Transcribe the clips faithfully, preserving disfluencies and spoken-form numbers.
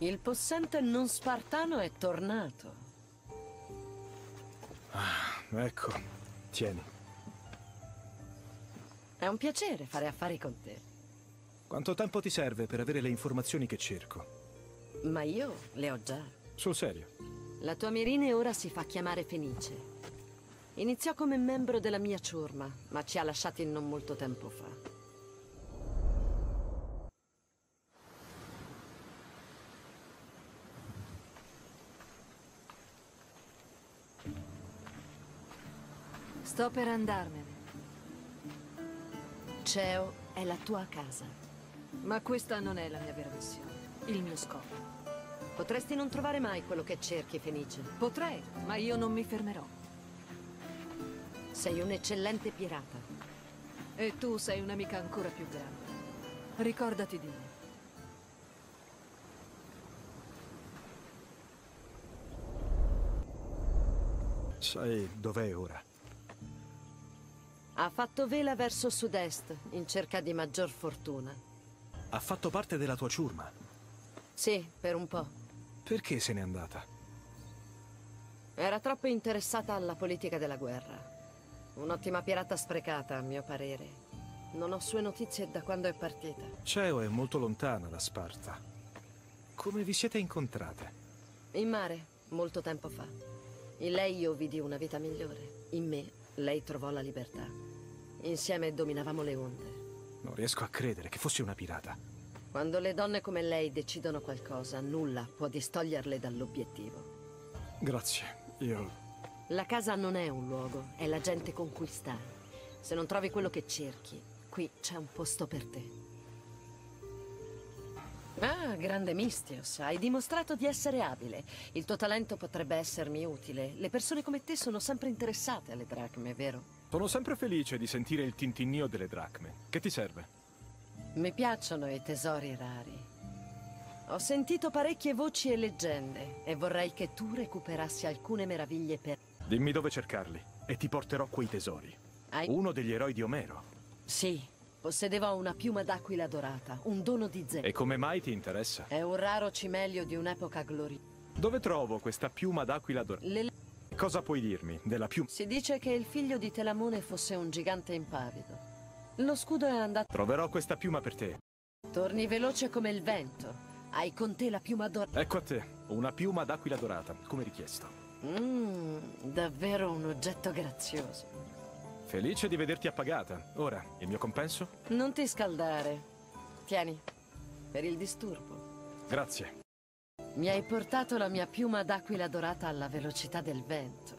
Il possente non spartano è tornato. Ah, ecco, tieni. È un piacere fare affari con te. Quanto tempo ti serve per avere le informazioni che cerco? Ma io le ho già. Sul serio? La tua Mirine ora si fa chiamare Fenice. Iniziò come membro della mia ciurma, ma ci ha lasciati non molto tempo fa. Sto per andarmene. Ceo è la tua casa, ma questa non è la mia vera missione, il mio scopo. Potresti non trovare mai quello che cerchi, Fenice. Potrei, ma io non mi fermerò. Sei un eccellente pirata. E tu sei un'amica ancora più grande. Ricordati di me. Sai dov'è ora? Ha fatto vela verso sud-est, in cerca di maggior fortuna. Ha fatto parte della tua ciurma? Sì, per un po'. Perché se n'è andata? Era troppo interessata alla politica della guerra. Un'ottima pirata sprecata, a mio parere. Non ho sue notizie da quando è partita. Ceo è molto lontana da Sparta. Come vi siete incontrate? In mare, molto tempo fa. In lei io vidi una vita migliore. In me, lei trovò la libertà. Insieme dominavamo le onde. Non riesco a credere che fossi una pirata. Quando le donne come lei decidono qualcosa, nulla può distoglierle dall'obiettivo. Grazie, io... La casa non è un luogo, è la gente con cui stare. Se non trovi quello che cerchi, qui c'è un posto per te. Ah, grande Mistios, hai dimostrato di essere abile. Il tuo talento potrebbe essermi utile. Le persone come te sono sempre interessate alle dracme, vero? Sono sempre felice di sentire il tintinnio delle dracme. Che ti serve? Mi piacciono i tesori rari. Ho sentito parecchie voci e leggende e vorrei che tu recuperassi alcune meraviglie per... Dimmi dove cercarli e ti porterò quei tesori. Hai... Uno degli eroi di Omero. Sì, possedeva una piuma d'aquila dorata, un dono di Zeno. E come mai ti interessa? È un raro cimelio di un'epoca gloriosa. Dove trovo questa piuma d'aquila dorata? Le... Cosa puoi dirmi della più... Si dice che il figlio di Telamone fosse un gigante impavido. Lo scudo è andato... Troverò questa piuma per te. Torni veloce come il vento. Hai con te la piuma dorata. Ecco a te, una piuma d'aquila dorata, come richiesto. Mmm, davvero un oggetto grazioso. Felice di vederti appagata. Ora, il mio compenso? Non ti scaldare. Tieni, per il disturbo. Grazie. Mi hai portato la mia piuma d'aquila dorata alla velocità del vento.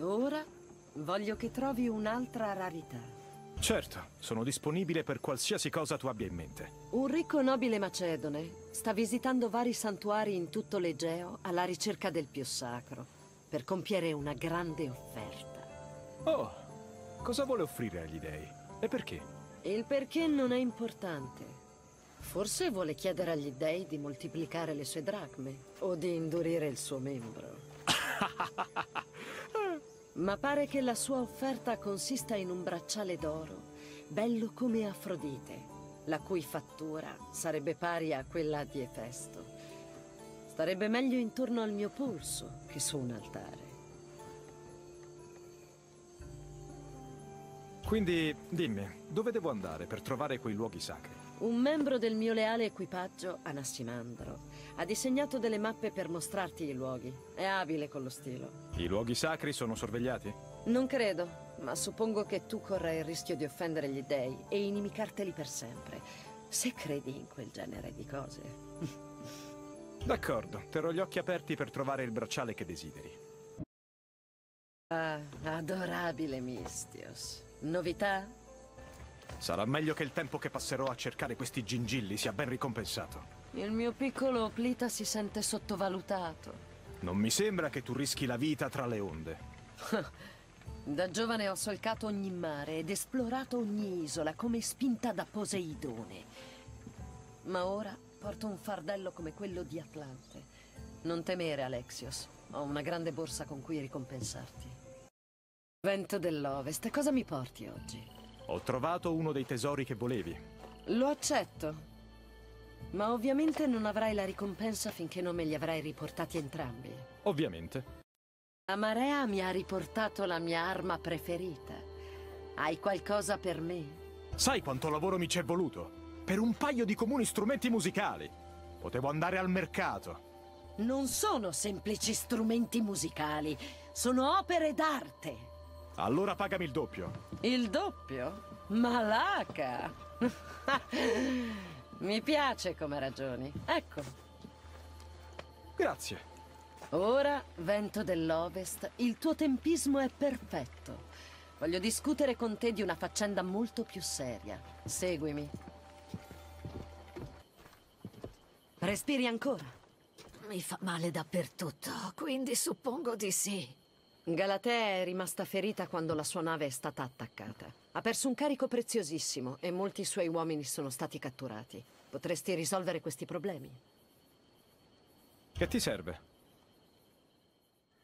Ora voglio che trovi un'altra rarità. Certo, sono disponibile per qualsiasi cosa tu abbia in mente. Un ricco nobile macedone sta visitando vari santuari in tutto l'Egeo alla ricerca del più sacro, per compiere una grande offerta. Oh, cosa vuole offrire agli dei? E perché? Il perché non è importante. Forse vuole chiedere agli dei di moltiplicare le sue dracme o di indurire il suo membro. Ma pare che la sua offerta consista in un bracciale d'oro, bello come Afrodite, la cui fattura sarebbe pari a quella di Efesto. Starebbe meglio intorno al mio polso che su un altare. Quindi, dimmi, dove devo andare per trovare quei luoghi sacri? Un membro del mio leale equipaggio, Anassimandro, ha disegnato delle mappe per mostrarti i luoghi. È abile con lo stilo. I luoghi sacri sono sorvegliati? Non credo, ma suppongo che tu corrai il rischio di offendere gli dei e inimicarteli per sempre, se credi in quel genere di cose. D'accordo, terrò gli occhi aperti per trovare il bracciale che desideri. Ah, adorabile Mistios. Novità? Sarà meglio che il tempo che passerò a cercare questi gingilli sia ben ricompensato. Il mio piccolo Oplita si sente sottovalutato. Non mi sembra che tu rischi la vita tra le onde. Da giovane ho solcato ogni mare ed esplorato ogni isola come spinta da Poseidone. Ma ora porto un fardello come quello di Atlante. Non temere, Alexios. Ho una grande borsa con cui ricompensarti. Vento dell'Ovest, cosa mi porti oggi? Ho trovato uno dei tesori che volevi. Lo accetto. Ma ovviamente non avrai la ricompensa finché non me li avrai riportati entrambi. Ovviamente. La marea mi ha riportato la mia arma preferita. Hai qualcosa per me? Sai quanto lavoro mi c'è voluto? Per un paio di comuni strumenti musicali. Potevo andare al mercato. Non sono semplici strumenti musicali, sono opere d'arte. Allora pagami il doppio. Il doppio? Malaka! Mi piace come ragioni. Ecco. Grazie. Ora, vento dell'ovest, il tuo tempismo è perfetto. Voglio discutere con te di una faccenda molto più seria. Seguimi. Respiri ancora. Mi fa male dappertutto, quindi suppongo di sì. Galatea è rimasta ferita quando la sua nave è stata attaccata. Ha perso un carico preziosissimo e molti suoi uomini sono stati catturati. Potresti risolvere questi problemi. Che ti serve?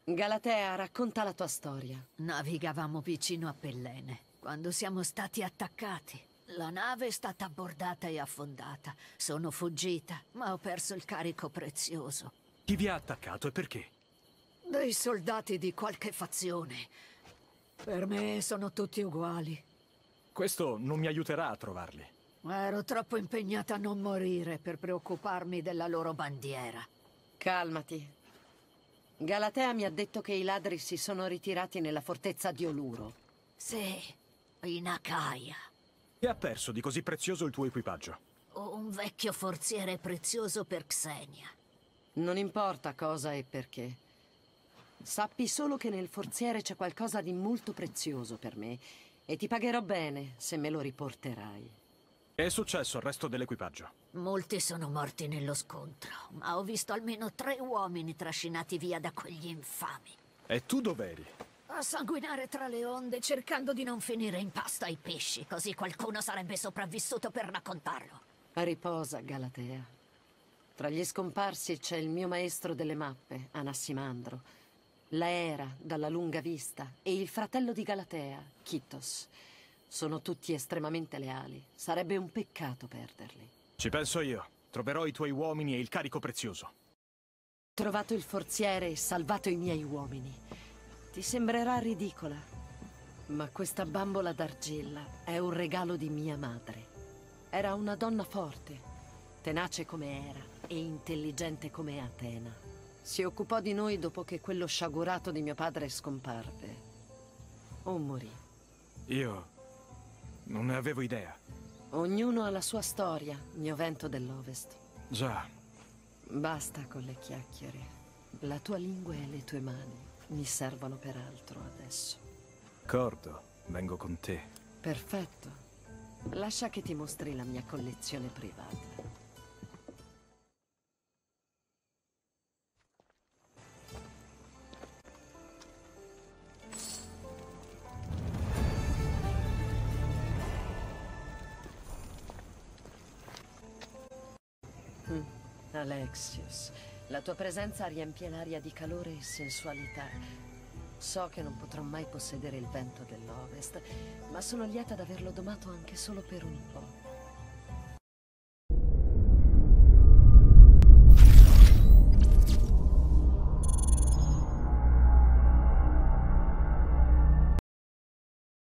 Galatea, racconta la tua storia. Navigavamo vicino a Pellene quando siamo stati attaccati. La nave è stata abbordata e affondata. Sono fuggita, ma ho perso il carico prezioso. Chi vi ha attaccato e perché? Dei soldati di qualche fazione. Per me sono tutti uguali. Questo non mi aiuterà a trovarli. Ero troppo impegnata a non morire per preoccuparmi della loro bandiera. Calmati. Galatea mi ha detto che i ladri si sono ritirati nella fortezza di Oluro. Sì, in Acaia. Che ha perso di così prezioso il tuo equipaggio? Un vecchio forziere prezioso per Xenia. Non importa cosa e perché. Sappi solo che nel forziere c'è qualcosa di molto prezioso per me e ti pagherò bene se me lo riporterai. Che è successo al resto dell'equipaggio? Molti sono morti nello scontro, ma ho visto almeno tre uomini trascinati via da quegli infami. E tu dov'eri? A sanguinare tra le onde, cercando di non finire in pasto ai pesci, così qualcuno sarebbe sopravvissuto per raccontarlo. Riposa, Galatea. Tra gli scomparsi c'è il mio maestro delle mappe, Anassimandro, l'Aera dalla lunga vista e il fratello di Galatea, Kittos. Sono tutti estremamente leali. Sarebbe un peccato perderli. Ci penso io. Troverò i tuoi uomini e il carico prezioso. Ho trovato il forziere e salvato i miei uomini. Ti sembrerà ridicola, ma questa bambola d'argilla è un regalo di mia madre. Era una donna forte, tenace come era e intelligente come Atena. Si occupò di noi dopo che quello sciagurato di mio padre scomparve. O morì. Io non ne avevo idea. Ognuno ha la sua storia, mio vento dell'ovest. Già. Basta con le chiacchiere. La tua lingua e le tue mani mi servono per altro adesso. D'accordo, vengo con te. Perfetto. Lascia che ti mostri la mia collezione privata. Mm. Alexios. La tua presenza riempie l'aria di calore e sensualità. So che non potrò mai possedere il vento dell'ovest, ma sono lieta d'averlo domato anche solo per un po'.